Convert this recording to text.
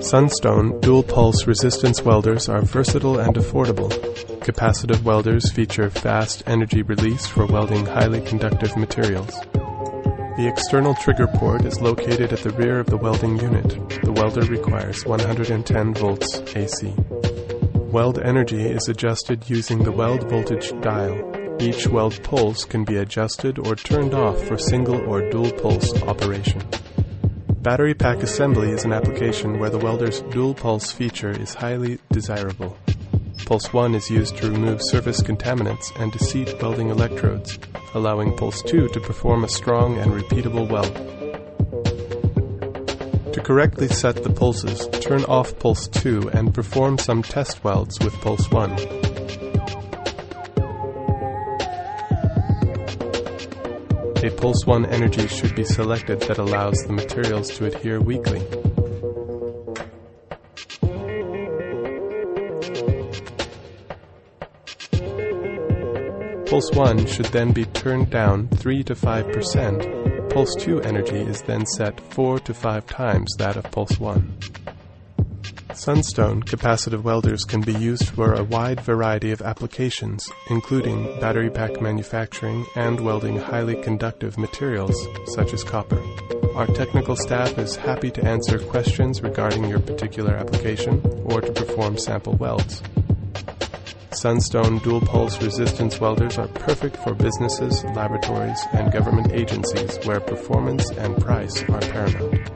Sunstone dual-pulse resistance welders are versatile and affordable. Capacitive welders feature fast energy release for welding highly conductive materials. The external trigger port is located at the rear of the welding unit. The welder requires 110 volts AC. Weld energy is adjusted using the weld voltage dial. Each weld pulse can be adjusted or turned off for single or dual pulse operation. Battery pack assembly is an application where the welder's dual pulse feature is highly desirable. Pulse 1 is used to remove surface contaminants and to seat welding electrodes, allowing Pulse 2 to perform a strong and repeatable weld. To correctly set the pulses, turn off Pulse 2 and perform some test welds with Pulse 1. A Pulse 1 energy should be selected that allows the materials to adhere weakly. Pulse 1 should then be turned down 3 to 5%. Pulse 2 energy is then set 4 to 5 times that of Pulse 1. Sunstone capacitive welders can be used for a wide variety of applications, including battery pack manufacturing and welding highly conductive materials, such as copper. Our technical staff is happy to answer questions regarding your particular application or to perform sample welds. Sunstone dual-pulse resistance welders are perfect for businesses, laboratories, and government agencies where performance and price are paramount.